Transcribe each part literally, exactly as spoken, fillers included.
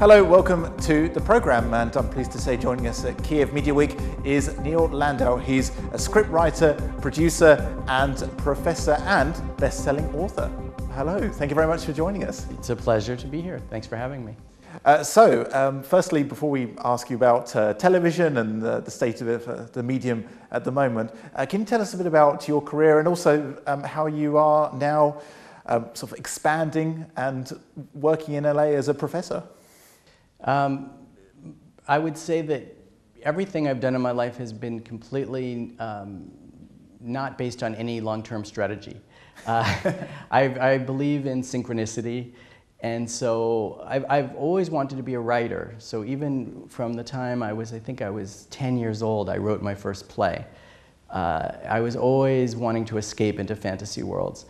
Hello, welcome to the programme, and I'm pleased to say joining us at Kyiv Media Week is Neil Landau. He's a scriptwriter, producer and professor and best-selling author. Hello, thank you very much for joining us. It's a pleasure to be here. Thanks for having me. Uh, so, um, firstly, before we ask you about uh, television and the, the state of it, uh, the medium at the moment, uh, can you tell us a bit about your career and also um, how you are now uh, sort of expanding and working in L A as a professor? Um, I would say that everything I've done in my life has been completely um, not based on any long-term strategy. Uh, I, I believe in synchronicity, and so I've, I've always wanted to be a writer. So even from the time I was, I think I was ten years old, I wrote my first play. Uh, I was always wanting to escape into fantasy worlds.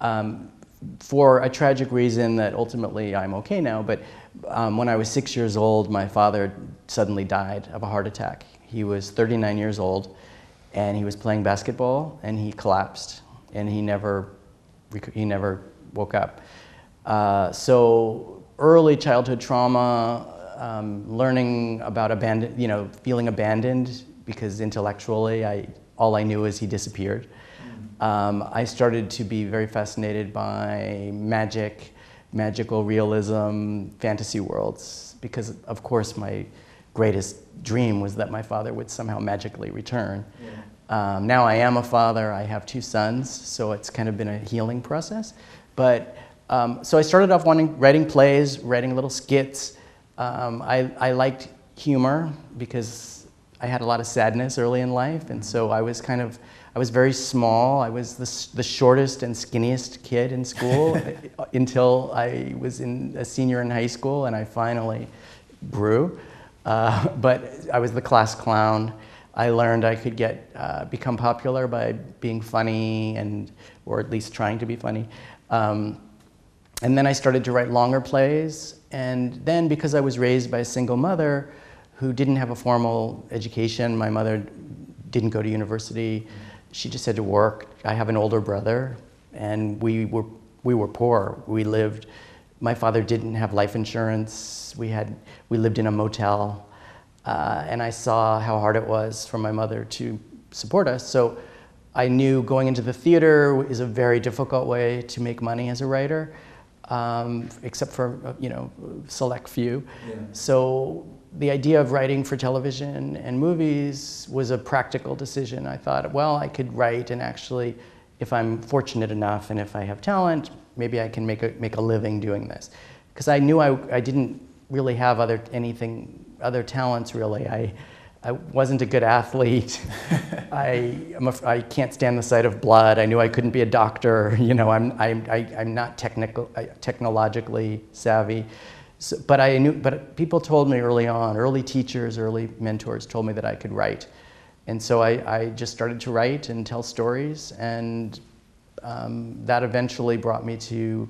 Um, for a tragic reason that ultimately I'm okay now, but um, when I was six years old, my father suddenly died of a heart attack. He was thirty-nine years old, and he was playing basketball, and he collapsed, and he never, he never woke up. Uh, so early childhood trauma, um, learning about abandon, you know, feeling abandoned, because intellectually, I, all I knew is he disappeared. Um, I started to be very fascinated by magic, magical realism, fantasy worlds, because of course my greatest dream was that my father would somehow magically return. Yeah. Um, now I am a father, I have two sons, so it's kind of been a healing process. But, um, so I started off wanting, writing plays, writing little skits. Um, I, I liked humor because I had a lot of sadness early in life, and so I was kind of, I was very small. I was the, the shortest and skinniest kid in school until I was in a senior in high school and I finally grew. Uh, but I was the class clown. I learned I could get uh, become popular by being funny, and or at least trying to be funny. Um, and then I started to write longer plays. And then because I was raised by a single mother who didn't have a formal education, my mother didn't go to university. She just had to work. I have an older brother, and we were, we were poor. We lived, my father didn't have life insurance. We, had, we lived in a motel, uh, and I saw how hard it was for my mother to support us. So I knew going into the theater is a very difficult way to make money as a writer, um, except for, you know, select few. Yeah. So the idea of writing for television and movies was a practical decision. I thought, well, I could write, and actually, if I'm fortunate enough and if I have talent, maybe I can make a, make a living doing this. Because I knew I, I didn't really have other, anything, other talents really. I, I wasn't a good athlete. I, I'm a, I can't stand the sight of blood. I knew I couldn't be a doctor. You know, I'm, I'm, I, I'm not technical, technologically savvy. So, but I knew, but people told me early on, early teachers, early mentors told me that I could write. And so I, I just started to write and tell stories, and um, that eventually brought me to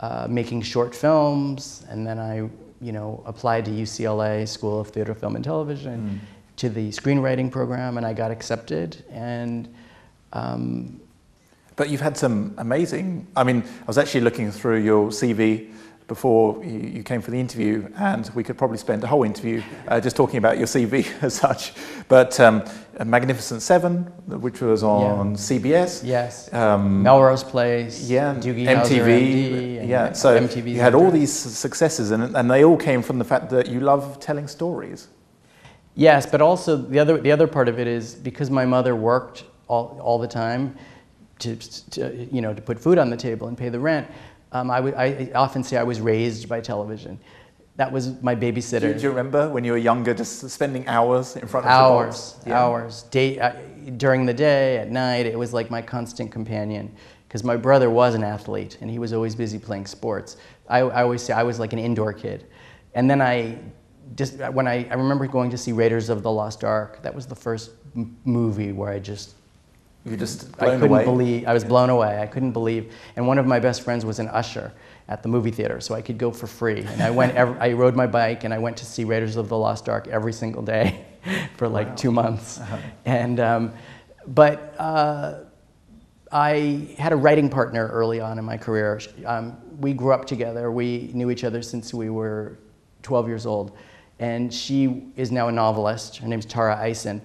uh, making short films, and then I you know, applied to U C L A School of Theatre, Film and Television, mm. to the screenwriting program, and I got accepted. And um, but you've had some amazing, I mean, I was actually looking through your C V before you came for the interview, and we could probably spend a whole interview uh, just talking about your C V as such. But um, Magnificent Seven, which was on yeah. C B S. Yes. Um, Melrose Place. Yeah. Doogie Howser, M T V. M D, yeah. So M T V you had all these successes, and, and they all came from the fact that you love telling stories. Yes, but also the other the other part of it is because my mother worked all all the time to, to you know to put food on the table and pay the rent. Um, I, w I often say I was raised by television. That was my babysitter. Do you, do you remember when you were younger, just spending hours in front of hours, the yeah. hours, day, uh, during the day, at night? It was like my constant companion, because my brother was an athlete and he was always busy playing sports. I, I always say I was like an indoor kid. And then I, just when I, I remember going to see Raiders of the Lost Ark. That was the first m movie where I just. You just blown I couldn't away. believe I was blown away. I couldn't believe. And one of my best friends was an usher at the movie theater, so I could go for free. And I went. Every, I rode my bike, and I went to see Raiders of the Lost Ark every single day for like wow. two months. Uh-huh. And um, but uh, I had a writing partner early on in my career. Um, we grew up together. We knew each other since we were twelve years old. And she is now a novelist. Her name's Tara Eisen.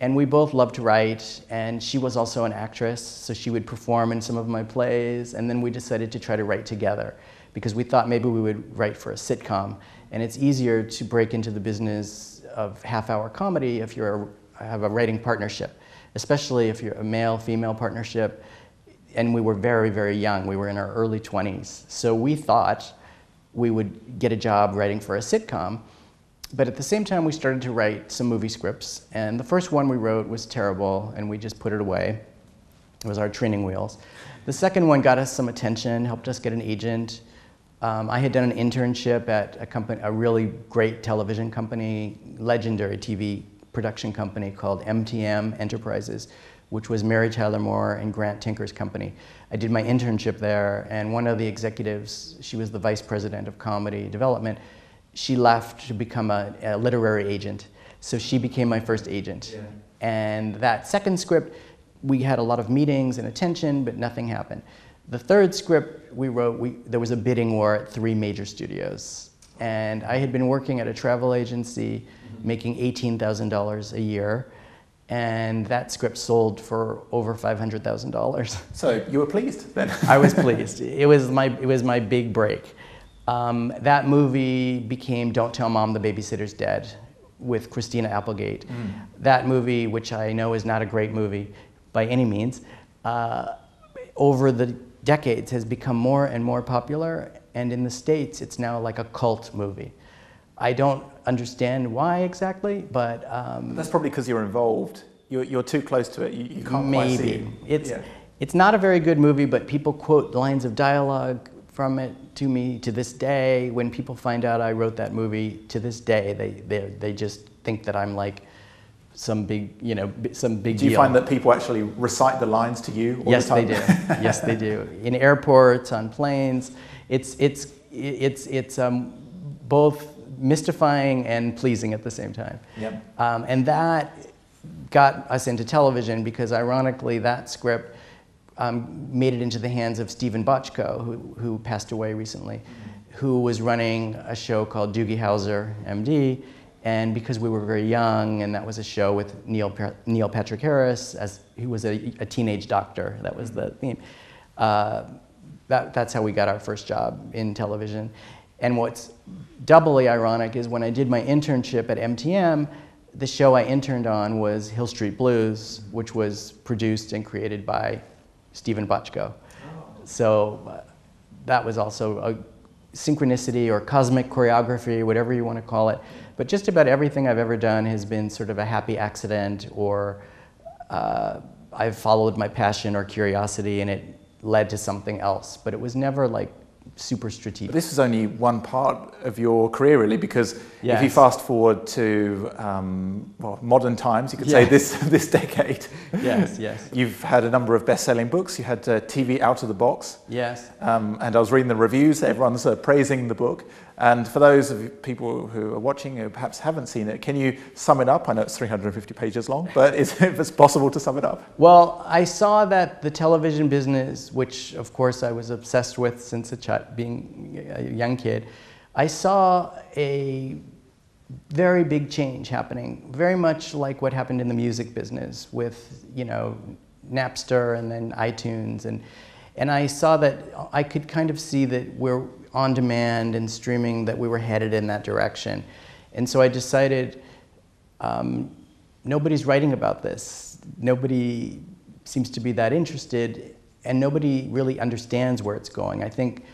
And we both love to write. And she was also an actress, so she would perform in some of my plays. And then we decided to try to write together, because we thought maybe we would write for a sitcom. And it's easier to break into the business of half-hour comedy if you have a writing partnership, especially if you're a male-female partnership. And we were very, very young. We were in our early twenties. So we thought we would get a job writing for a sitcom. But at the same time, we started to write some movie scripts. And the first one we wrote was terrible, and we just put it away. It was our training wheels. The second one got us some attention, helped us get an agent. Um, I had done an internship at a company, a really great television company, legendary T V production company called M T M Enterprises, which was Mary Tyler Moore and Grant Tinker's company. I did my internship there, and one of the executives, she was the vice president of comedy development, she left to become a, a literary agent. So she became my first agent. Yeah. And that second script, we had a lot of meetings and attention, but nothing happened. The third script we wrote, we, there was a bidding war at three major studios. And I had been working at a travel agency, mm-hmm. making eighteen thousand dollars a year. And that script sold for over five hundred thousand dollars. So you were pleased then? I was pleased. It was my, it was my big break. Um, that movie became Don't Tell Mom the Babysitter's Dead with Christina Applegate. Mm. That movie, which I know is not a great movie by any means, uh, over the decades has become more and more popular, and in the States it's now like a cult movie. I don't understand why exactly, but... Um, that's probably because you're involved. You're, you're too close to it. You, you can't maybe. Quite see it. It's, yeah. It's not a very good movie, but people quote lines of dialogue from it to me to this day. When people find out I wrote that movie, to this day, they, they, they just think that I'm like some big, you know, some big deal. Do you find that people actually recite the lines to you all the time? Yes, they do. Yes, they do. In airports, on planes. It's, it's, it's, it's um, both mystifying and pleasing at the same time. Yep. Um, and that got us into television, because ironically that script um, made it into the hands of Steven Bochco, who, who passed away recently, mm-hmm. who was running a show called Doogie Howser, M D. And because we were very young, and that was a show with Neil, Neil Patrick Harris, as he was a, a teenage doctor, that was the theme. Uh, that, that's how we got our first job in television. And what's doubly ironic is when I did my internship at M T M, the show I interned on was Hill Street Blues, which was produced and created by Steven Bochco. Oh. So uh, that was also a synchronicity or cosmic choreography, whatever you want to call it. But just about everything I've ever done has been sort of a happy accident, or uh, I've followed my passion or curiosity and it led to something else. But it was never like super strategic. This is only one part of your career, really, because yes. if you fast forward to um, well, modern times, you could yes. say this this decade. Yes, yes. You've had a number of best-selling books. You had uh, T V Out of the Box. Yes. Um, and I was reading the reviews. Everyone's uh, praising the book. And for those of you, people who are watching who perhaps haven't seen it, can you sum it up? I know it's three hundred fifty pages long, but is, if it's possible to sum it up. Well, I saw that the television business, which of course I was obsessed with since a child, being a young kid, I saw a very big change happening, very much like what happened in the music business with, you know, Napster and then iTunes. And, and I saw that I could kind of see that we're on demand and streaming, that we were headed in that direction. And so I decided, um, nobody's writing about this. Nobody seems to be that interested, and nobody really understands where it's going. I think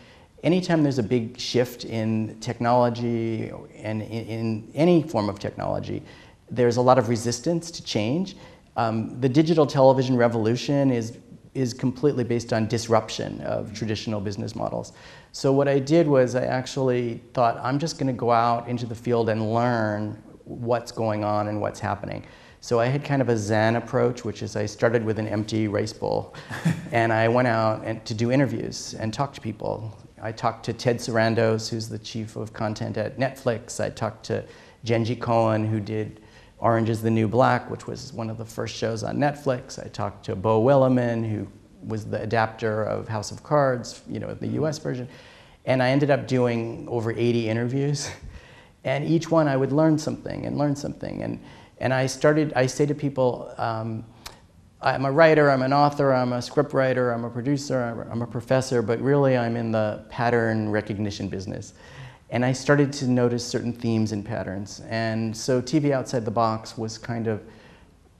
anytime there's a big shift in technology, and in, in any form of technology, there's a lot of resistance to change. Um, the digital television revolution is is completely based on disruption of traditional business models. So what I did was I actually thought, I'm just gonna go out into the field and learn what's going on and what's happening. So I had kind of a Zen approach, which is I started with an empty rice bowl and I went out and to do interviews and talk to people. I talked to Ted Sarandos, who's the chief of content at Netflix. I talked to Jenji Cohen, who did Orange is the New Black, which was one of the first shows on Netflix. I talked to Bo Williman, who was the adapter of House of Cards, you know, the U S version. And I ended up doing over eighty interviews. And each one I would learn something and learn something. And, and I started, I say to people, um, I'm a writer, I'm an author, I'm a script writer, I'm a producer, I'm, I'm a professor, but really I'm in the pattern recognition business. And I started to notice certain themes and patterns. And so T V Outside the Box was kind of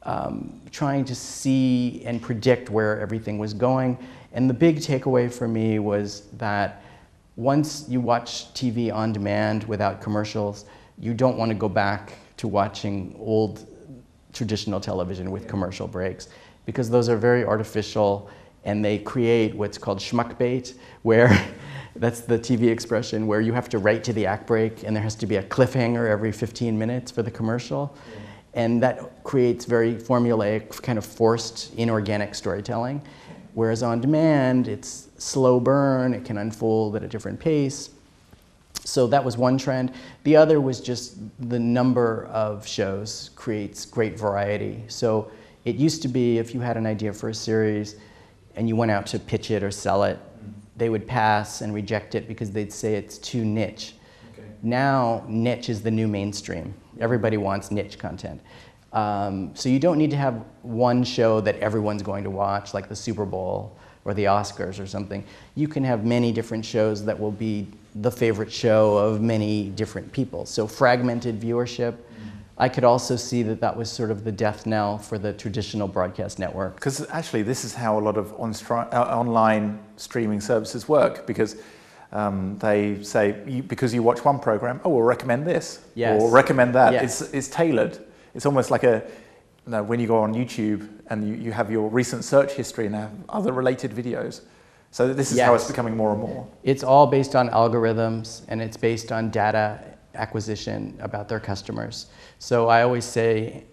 um, trying to see and predict where everything was going. And the big takeaway for me was that once you watch T V on demand without commercials, you don't want to go back to watching old traditional television with commercial breaks, because those are very artificial and they create what's called schmuck bait, where that's the T V expression, where you have to write to the act break and there has to be a cliffhanger every fifteen minutes for the commercial. Yeah. And that creates very formulaic, kind of forced, inorganic storytelling. Whereas on demand, it's slow burn, it can unfold at a different pace. So that was one trend. The other was just the number of shows creates great variety. So it used to be if you had an idea for a series and you went out to pitch it or sell it, they would pass and reject it because they'd say it's too niche. Okay. Now niche is the new mainstream. Everybody wants niche content. Um, so you don't need to have one show that everyone's going to watch, like the Super Bowl or the Oscars or something. You can have many different shows that will be the favorite show of many different people. So fragmented viewership. I could also see that that was sort of the death knell for the traditional broadcast network. Because actually this is how a lot of on uh, online streaming services work, because um, they say, you, because you watch one program, oh, we'll recommend this, yes, or recommend that. Yes. It's, it's tailored. It's almost like a, you know, when you go on YouTube and you, you have your recent search history and have other related videos. So this is yes. how it's becoming more and more. It's all based on algorithms and it's based on data acquisition about their customers. So I always say,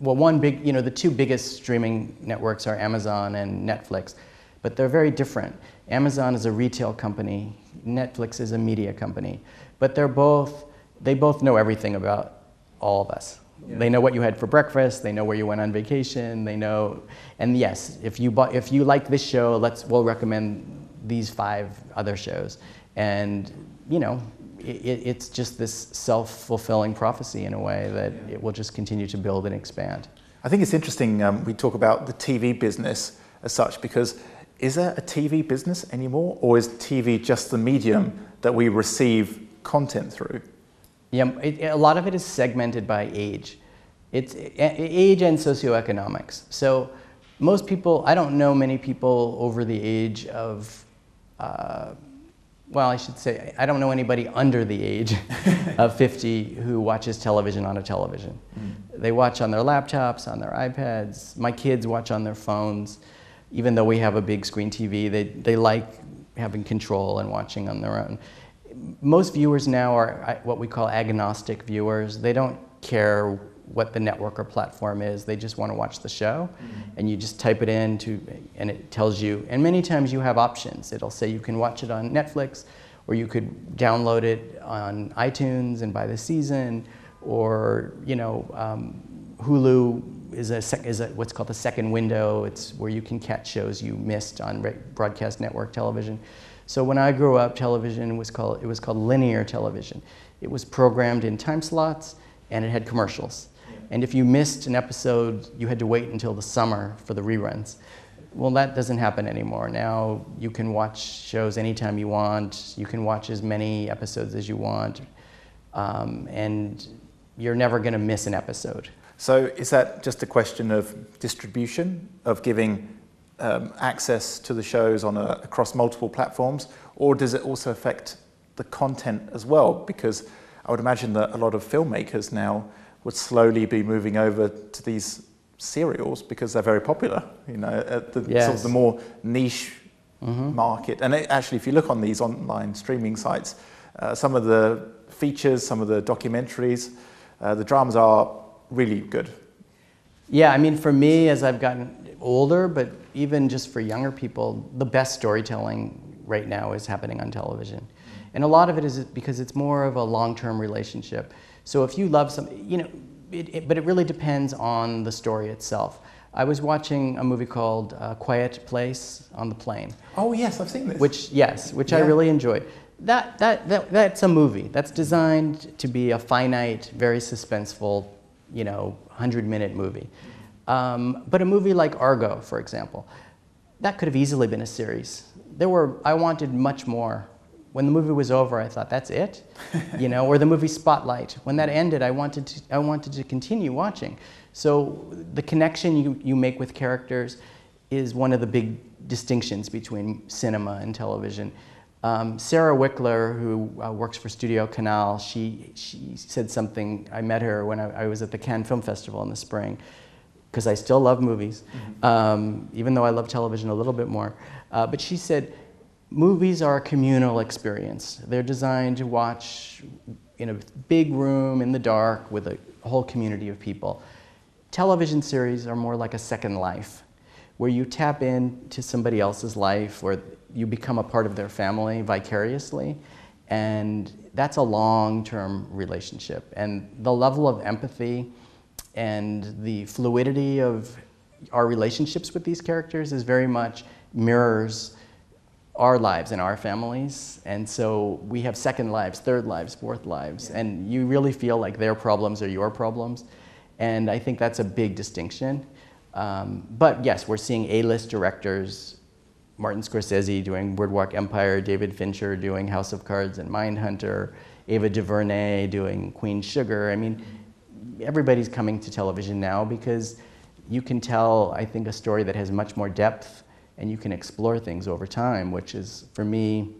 well, one big, you know, the two biggest streaming networks are Amazon and Netflix, but they're very different. Amazon is a retail company, Netflix is a media company, but they're both, they both know everything about all of us. Yeah. They know what you had for breakfast, they know where you went on vacation, they know, and yes, if you bought, if you like this show, let's, we'll recommend these five other shows. And, you know, It, it's just this self-fulfilling prophecy in a way that yeah. it will just continue to build and expand. I think it's interesting um, we talk about the T V business as such, because is there a T V business anymore, or is T V just the medium that we receive content through? Yeah, it, a lot of it is segmented by age. It's age and socioeconomics. So most people, I don't know many people over the age of uh, well, I should say, I don't know anybody under the age of fifty who watches television on a television. Mm. They watch on their laptops, on their iPads. My kids watch on their phones. Even though we have a big screen T V, they, they like having control and watching on their own. Most viewers now are what we call agnostic viewers. They don't care what the network or platform is. They just want to watch the show. Mm-hmm. And you just type it in to, and it tells you. And many times you have options. It'll say you can watch it on Netflix, or you could download it on iTunes and buy the season, or you know, um, Hulu is, a sec is a, what's called the second window. It's where you can catch shows you missed on broadcast network television. So when I grew up, television was called, it was called linear television. It was programmed in time slots, and it had commercials. And if you missed an episode, you had to wait until the summer for the reruns. Well, that doesn't happen anymore. Now you can watch shows anytime you want. You can watch as many episodes as you want. Um, and you're never going to miss an episode. So is that just a question of distribution, of giving um, access to the shows on a, across multiple platforms? Or does it also affect the content as well? Because I would imagine that a lot of filmmakers now would slowly be moving over to these serials because they're very popular, you know, at the, yes. sort of the more niche mm-hmm. market. And it, actually, if you look on these online streaming sites, uh, some of the features, some of the documentaries, uh, the dramas are really good. Yeah, I mean, for me, as I've gotten older, but even just for younger people, the best storytelling right now is happening on television. And a lot of it is because it's more of a long-term relationship. So if you love something, you know, it, it, but it really depends on the story itself. I was watching a movie called uh, Quiet Place on the Plane. Oh yes, I've seen this. Which, yes, which yeah. I really enjoyed. That, that, that, that's a movie. That's designed to be a finite, very suspenseful, you know, hundred-minute movie. Um, but a movie like Argo, for example, that could have easily been a series. There were, I wanted much more. When the movie was over, I thought, that's it? You know, or the movie Spotlight. When that ended, I wanted to, I wanted to continue watching. So the connection you, you make with characters is one of the big distinctions between cinema and television. Um, Sarah Wickler, who uh, works for Studio Canal, she, she said something. I met her when I, I was at the Cannes Film Festival in the spring, because I still love movies, mm-hmm. um, even though I love television a little bit more. Uh, but she said, movies are a communal experience. They're designed to watch in a big room in the dark with a whole community of people. Television series are more like a second life, where you tap into somebody else's life, or you become a part of their family vicariously, and that's a long-term relationship. And the level of empathy and the fluidity of our relationships with these characters is very much mirrors our lives and our families, and so we have second lives, third lives, fourth lives, yeah. and you really feel like their problems are your problems, and I think that's a big distinction. Um, but yes, we're seeing A-list directors, Martin Scorsese doing Boardwalk Empire, David Fincher doing House of Cards and Mindhunter, Ava DuVernay doing Queen Sugar. I mean, everybody's coming to television now because you can tell, I think, a story that has much more depth, and you can explore things over time, which is, for me,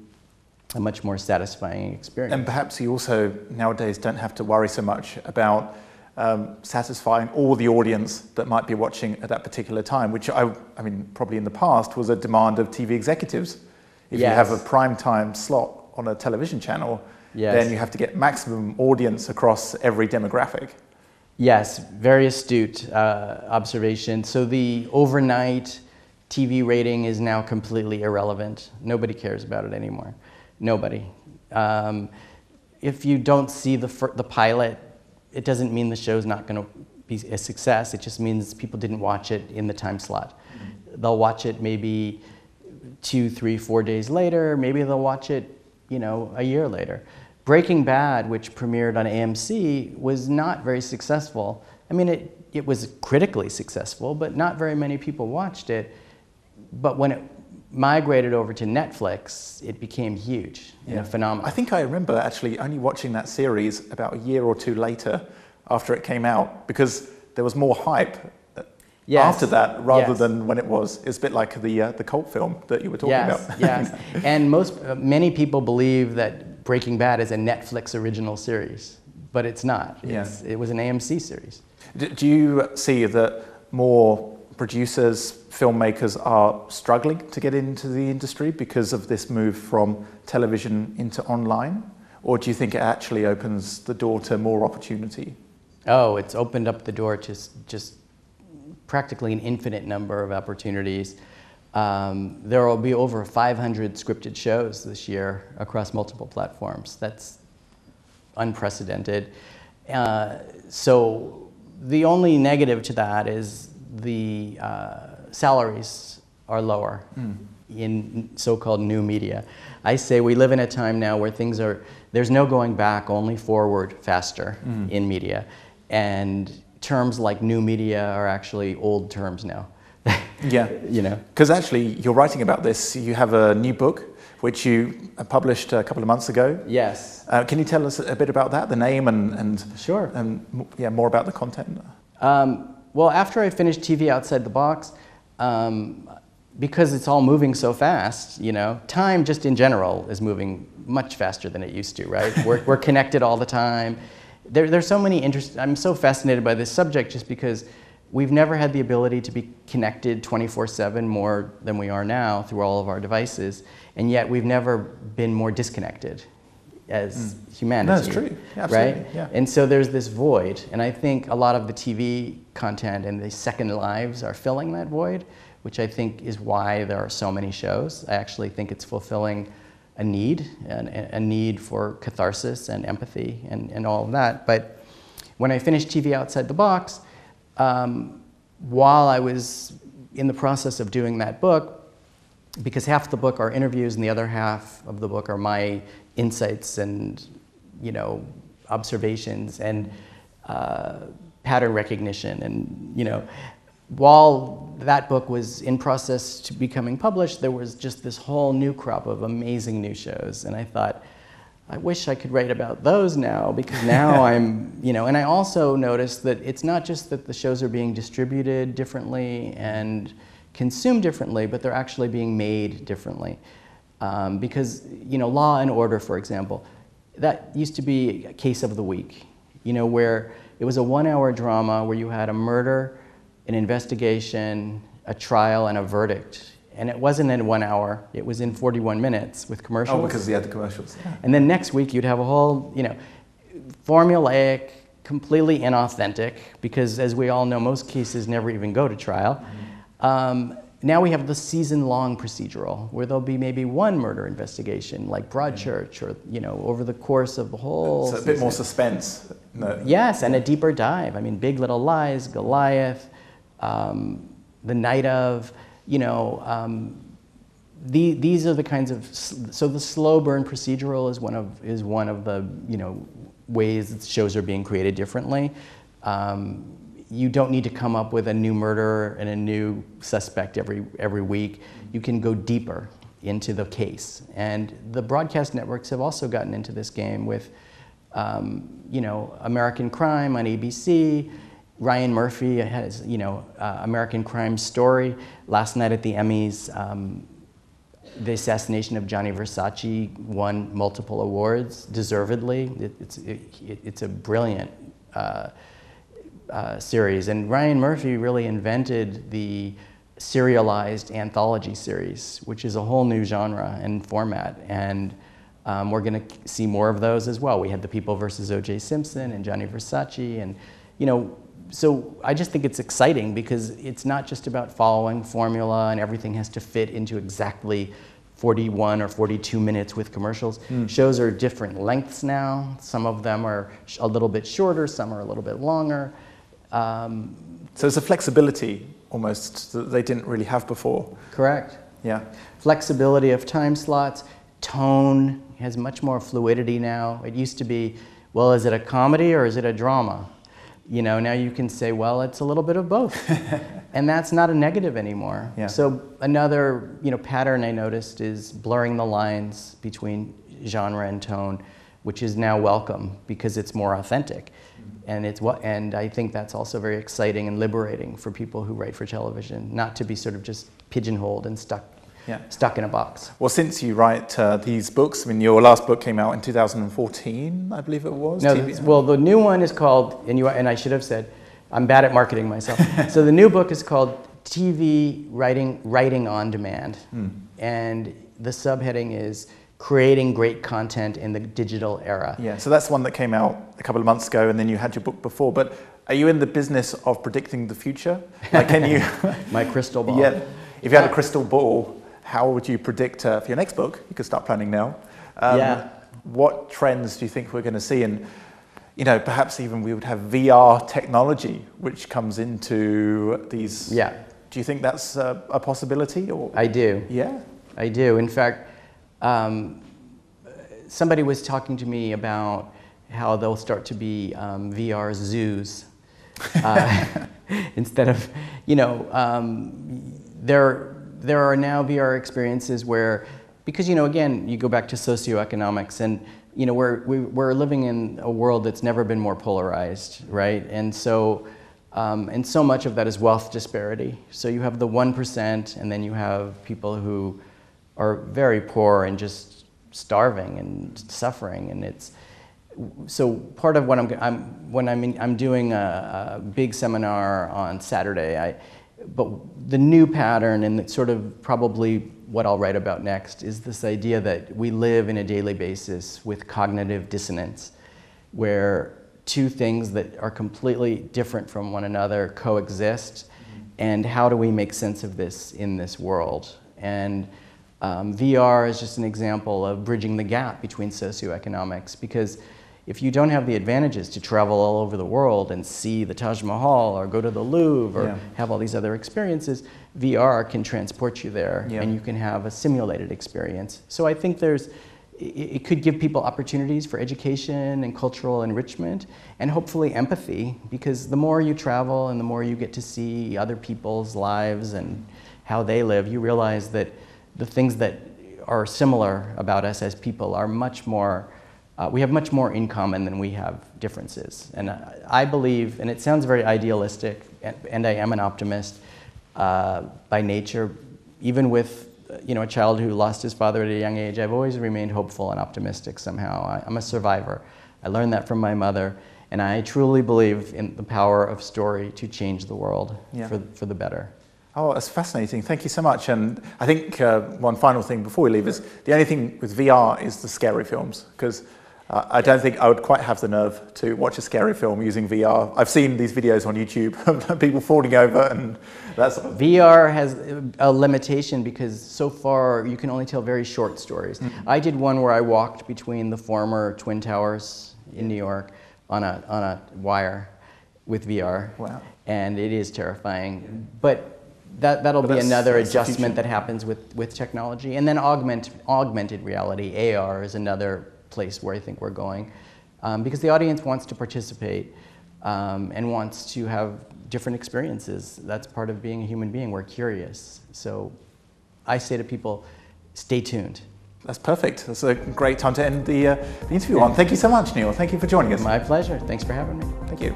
a much more satisfying experience. And perhaps you also, nowadays, don't have to worry so much about um, satisfying all the audience that might be watching at that particular time, which, I, I mean, probably in the past was a demand of T V executives. If yes. you have a prime time slot on a television channel, yes. then you have to get maximum audience across every demographic. Yes, very astute uh, observation. So the overnight T V rating is now completely irrelevant. Nobody cares about it anymore. Nobody. Um, if you don't see the, the pilot, it doesn't mean the show's not going to be a success. It just means people didn't watch it in the time slot. Mm-hmm. They'll watch it maybe two, three, four days later. Maybe they'll watch it, you know, a year later. Breaking Bad, which premiered on A M C, was not very successful. I mean, it, it was critically successful, but not very many people watched it. But when it migrated over to Netflix, it became huge, yeah. a phenomenon. I think I remember actually only watching that series about a year or two later after it came out, because there was more hype yes. after that rather yes. than when it was. It's a bit like the, uh, the cult film that you were talking yes. about. Yes, and most, uh, many people believe that Breaking Bad is a Netflix original series, but it's not. It's, yeah. It was an A M C series. Do, do you see that more producers, filmmakers are struggling to get into the industry because of this move from television into online? Or do you think it actually opens the door to more opportunity? Oh, it's opened up the door to just practically an infinite number of opportunities. Um, there will be over five hundred scripted shows this year across multiple platforms. That's unprecedented. Uh, so the only negative to that is the uh, salaries are lower mm. in so-called new media. I say we live in a time now where things are, there's no going back, only forward faster mm. in media. And terms like new media are actually old terms now. yeah. You know? Because actually, you're writing about this. You have a new book, which you published a couple of months ago. Yes. Uh, can you tell us a bit about that, the name and, and, sure. and yeah, more about the content? Um, Well, after I finished T V Outside the Box, um, because it's all moving so fast, you know, time just in general is moving much faster than it used to, right? we're, we're connected all the time. There, there's so many interest. I'm so fascinated by this subject just because we've never had the ability to be connected twenty-four seven more than we are now through all of our devices, and yet we've never been more disconnected as mm. humanity. That's true, yeah, right? Yeah. And so there's this void, and I think a lot of the T V content and the second lives are filling that void, which I think is why there are so many shows. I actually think it's fulfilling a need, and a need for catharsis and empathy and, and all of that. But when I finished T V Outside the Box, um, while I was in the process of doing that book, because half the book are interviews and the other half of the book are my insights and, you know, observations and uh, pattern recognition, and, you know, while that book was in process to becoming published, there was just this whole new crop of amazing new shows, and I thought, I wish I could write about those now, because now I'm, you know, and I also noticed that it's not just that the shows are being distributed differently and consumed differently, but they're actually being made differently. Um, because, you know, Law and Order, for example, that used to be a case of the week, you know, where it was a one-hour drama where you had a murder, an investigation, a trial, and a verdict. And it wasn't in one hour, it was in forty-one minutes with commercials. Oh, because you had the commercials. Yeah. And then next week you'd have a whole, you know, formulaic, completely inauthentic, because as we all know, most cases never even go to trial. Mm-hmm. um, now we have the season-long procedural, where there'll be maybe one murder investigation, like Broadchurch, mm-hmm. or, you know, over the course of the whole So a bit season. More suspense. No. Yes, and a deeper dive. I mean, Big Little Lies, Goliath, um, The Night Of. You know, um, the, these are the kinds of, so the slow burn procedural is one of, is one of the, you know, ways that shows are being created differently. Um, you don't need to come up with a new murderer and a new suspect every, every week. You can go deeper into the case. And the broadcast networks have also gotten into this game with, um, you know, American Crime on A B C. Ryan Murphy has, you know, uh, American Crime Story. Last night at the Emmys, um, the assassination of Gianni Versace won multiple awards, deservedly. It, it's, it, it's a brilliant uh, uh, series. And Ryan Murphy really invented the serialized anthology series, which is a whole new genre and format. And um, we're gonna see more of those as well. We had The People versus O J Simpson and Gianni Versace, and, you know, so I just think it's exciting because it's not just about following formula and everything has to fit into exactly forty-one or forty-two minutes with commercials. Mm. Shows are different lengths now. Some of them are a little bit shorter, some are a little bit longer. Um, so there's a flexibility almost that they didn't really have before. Correct. Yeah. Flexibility of time slots, tone has much more fluidity now. It used to be, well, is it a comedy or is it a drama? You know, now you can say, well, it's a little bit of both. And that's not a negative anymore. Yeah. So another, you know, pattern I noticed is blurring the lines between genre and tone, which is now welcome because it's more authentic. Mm-hmm. And it's what, and I think that's also very exciting and liberating for people who write for television, not to be sort of just pigeonholed and stuck yeah. stuck in a box. Well, since you write uh, these books, I mean, your last book came out in two thousand fourteen, I believe it was. No, T V. Well, the new one is called, and, you, and I should have said, I'm bad at marketing myself. So the new book is called T V Writing, Writing on Demand. Mm. And the subheading is Creating Great Content in the Digital Era. Yeah, so that's one that came out a couple of months ago, and then you had your book before. But are you in the business of predicting the future? Like, can you... My crystal ball. Yeah, if you had a crystal ball, how would you predict uh, for your next book? You could start planning now. Um, yeah. What trends do you think we're going to see? And, you know, perhaps even we would have V R technology, which comes into these. Yeah. Do you think that's a, a possibility? Or I do. Yeah. I do. In fact, um, somebody was talking to me about how they'll start to be um, V R zoos uh, instead of, you know, um, they're. There are now V R experiences where, because, you know, again, you go back to socioeconomics and, you know, we're, we, we're living in a world that's never been more polarized, right? And so, um, and so much of that is wealth disparity. So you have the one percent and then you have people who are very poor and just starving and suffering. And it's, so part of what I'm, I'm when I'm, in, I'm doing a, a big seminar on Saturday, I, but the new pattern and sort of probably what I'll write about next is this idea that we live in a daily basis with cognitive dissonance, where two things that are completely different from one another coexist, and how do we make sense of this in this world? And um, V R is just an example of bridging the gap between socioeconomics, because if you don't have the advantages to travel all over the world and see the Taj Mahal or go to the Louvre or yeah. have all these other experiences, V R can transport you there yeah. and you can have a simulated experience. So I think there's, it could give people opportunities for education and cultural enrichment and hopefully empathy, because the more you travel and the more you get to see other people's lives and how they live, you realize that the things that are similar about us as people are much more, uh, we have much more in common than we have differences. And I, I believe, and it sounds very idealistic, and, and I am an optimist uh, by nature, even with you know, a child who lost his father at a young age, I've always remained hopeful and optimistic somehow. I, I'm a survivor. I learned that from my mother, and I truly believe in the power of story to change the world yeah. for, for the better. Oh, that's fascinating. Thank you so much. And I think uh, one final thing before we leave is the only thing with V R is the scary films, because uh, I don't think I would quite have the nerve to watch a scary film using V R. I've seen these videos on YouTube of people falling over and that sort of thing. V R has a limitation because so far you can only tell very short stories. Mm-hmm. I did one where I walked between the former Twin Towers in New York on a, on a wire with V R. Wow. And it is terrifying. Yeah. But That, that'll but be another adjustment that happens with, with technology. And then augment, augmented reality, A R, is another place where I think we're going. Um, because the audience wants to participate um, and wants to have different experiences. That's part of being a human being. We're curious. So I say to people, stay tuned. That's perfect. That's a great time to end the, uh, the interview yeah. on. Thank you so much, Neil. Thank you for joining us. My pleasure. Thanks for having me. Thank you.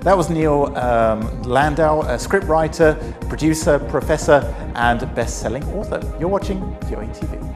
That was Neil um, Landau, a scriptwriter, producer, professor, and best-selling author. You're watching V O A T V.